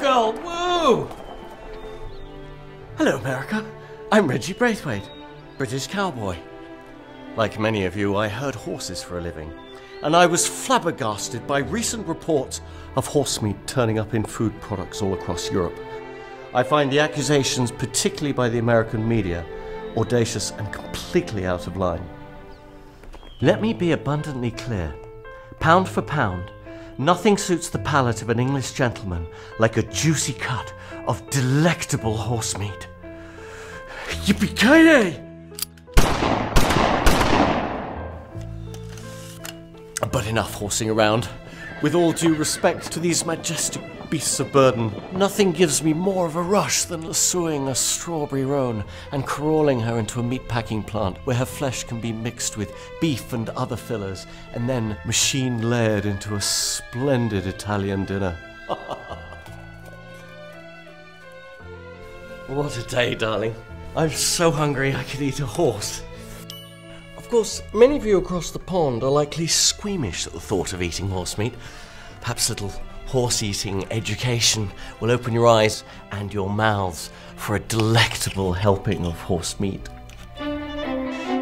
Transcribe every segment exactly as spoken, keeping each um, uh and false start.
gold! Woo! Hello, America. I'm Reggie Braithwaite, British cowboy. Like many of you, I herd horses for a living, and I was flabbergasted by recent reports of horse meat turning up in food products all across Europe. I find the accusations, particularly by the American media, audacious and completely out of line. Let me be abundantly clear. Pound for pound, nothing suits the palate of an English gentleman like a juicy cut of delectable horse meat. Yippee-ki-yay! But enough horsing around. With all due respect to these majestic beasts of burden, nothing gives me more of a rush than lassoing a strawberry roan and crawling her into a meat-packing plant where her flesh can be mixed with beef and other fillers and then machine-layered into a splendid Italian dinner. What a day, darling. I'm so hungry I could eat a horse. Of course, many of you across the pond are likely squeamish at the thought of eating horse meat. Perhaps a little horse-eating education will open your eyes and your mouths for a delectable helping of horse meat.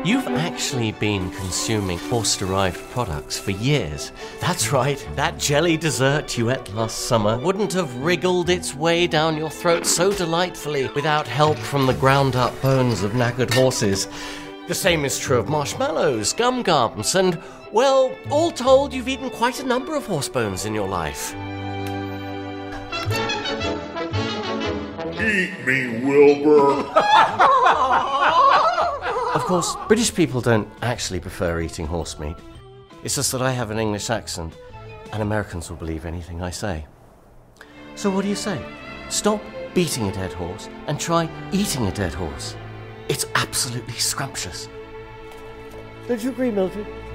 You've actually been consuming horse-derived products for years. That's right, that jelly dessert you ate last summer wouldn't have wriggled its way down your throat so delightfully without help from the ground-up bones of knackered horses. The same is true of marshmallows, gum gums, and, well, all told, you've eaten quite a number of horse bones in your life. Eat me, Wilbur! Of course, British people don't actually prefer eating horse meat. It's just that I have an English accent, and Americans will believe anything I say. So what do you say? Stop beating a dead horse and try eating a dead horse. It's absolutely scrumptious. Don't you agree, Mildred?